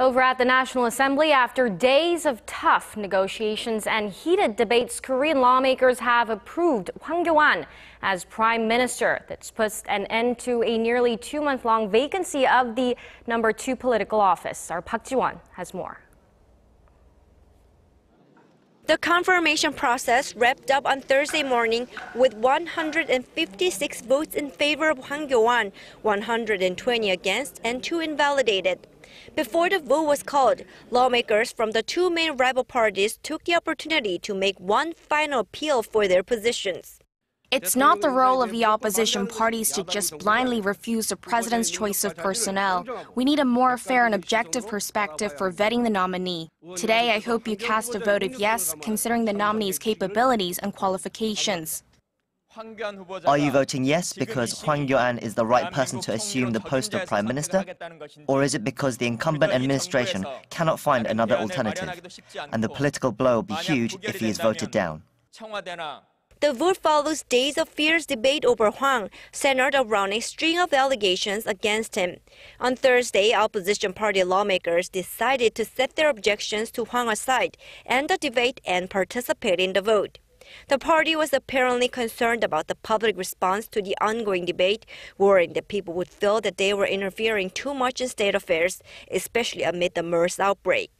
Over at the National Assembly, after days of tough negotiations and heated debates, Korean lawmakers have approved Hwang Kyo-ahn as prime minister. That's puts an end to a nearly 2-month-long vacancy of the No. 2 political office. Our Park Ji-won has more. The confirmation process wrapped up on Thursday morning with 156 votes in favor of Hwang Kyo-ahn, 120 against, and 2 invalidated. Before the vote was called, lawmakers from the 2 main rival parties took the opportunity to make one final appeal for their positions. It's not the role of the opposition parties to just blindly refuse the president's choice of personnel. We need a more fair and objective perspective for vetting the nominee. Today, I hope you cast a vote of yes, considering the nominee's capabilities and qualifications. Are you voting yes because Hwang Kyo-ahn is the right person to assume the post of Prime Minister? Or is it because the incumbent administration cannot find another alternative? And the political blow will be huge if he is voted down. The vote follows days of fierce debate over Hwang, centered around a string of allegations against him. On Thursday, opposition party lawmakers decided to set their objections to Hwang aside, end the debate, and participate in the vote. The party was apparently concerned about the public response to the ongoing debate, worrying that people would feel that they were interfering too much in state affairs, especially amid the MERS outbreak.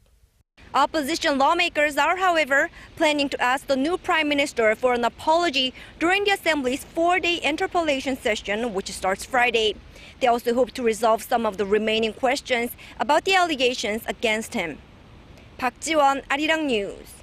Opposition lawmakers are, however, planning to ask the new prime minister for an apology during the Assembly's 4-day interpellation session, which starts Friday. They also hope to resolve some of the remaining questions about the allegations against him. Park Ji-won, Arirang News.